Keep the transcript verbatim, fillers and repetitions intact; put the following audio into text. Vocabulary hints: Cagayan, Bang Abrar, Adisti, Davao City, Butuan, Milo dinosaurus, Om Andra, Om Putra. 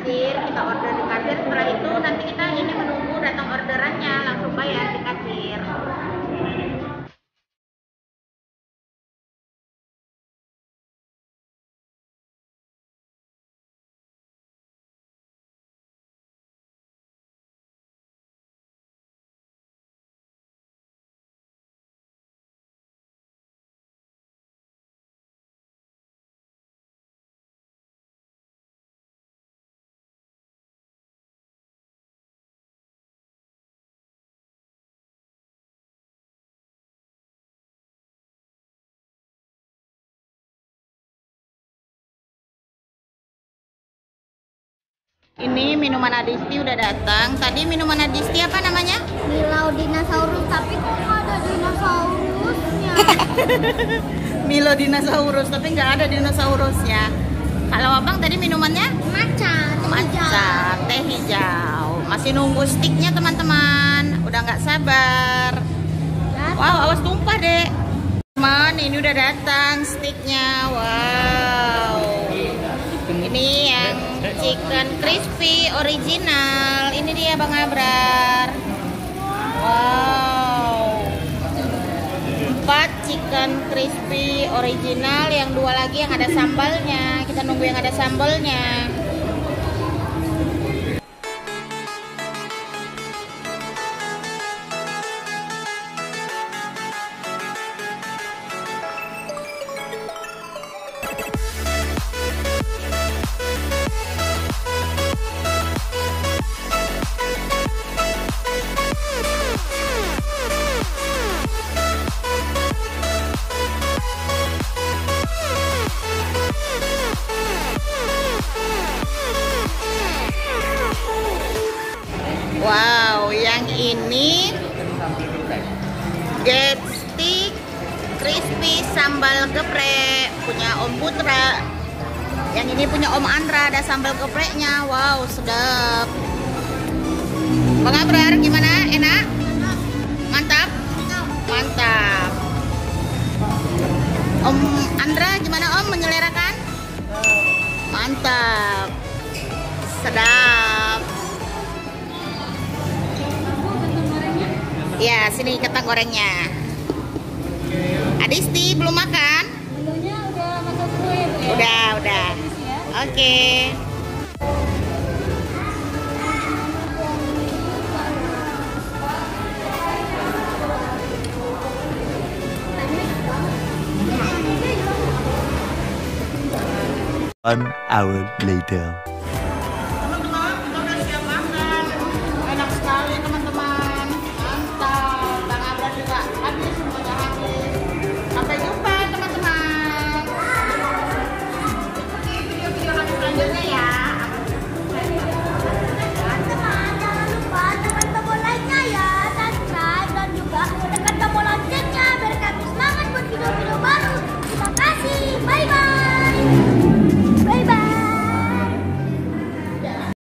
kasir, kita order di kasir. Setelah itu nanti kita ini menunggu datang orderannya, langsung bayar di kasir. Ini minuman Adisti udah datang. Tadi minuman Adisti apa namanya? Milo dinosaurus, tapi kok nggak ada dinosaurusnya? Milo dinosaurus, tapi nggak ada dinosaurusnya. Kalau abang tadi minumannya? Maca, teh Maca, hijau. Teh hijau. Masih nunggu sticknya teman-teman. Udah nggak sabar. Datang. Wow, awas tumpah deh. Teman, ini udah datang sticknya. Wow. Ini yang chicken crispy original. Ini dia Bang Abrar. Wow. Empat chicken crispy original, yang dua lagi yang ada sambalnya. Kita nunggu yang ada sambalnya. Wow, yang ini get stick crispy sambal geprek punya Om Putra. Yang ini punya Om Andra, ada sambal gepreknya. Wow, sedap. Bang Abrar, gimana? Enak? Mantap? Mantap. Om Andra, gimana Om? Menyelerakan? Mantap. Sedap. Ya, sini ketan gorengnya. Adisti belum makan? Menunya udah masuk kulit ya? Udah, udah. Oke. Okay. One hour later.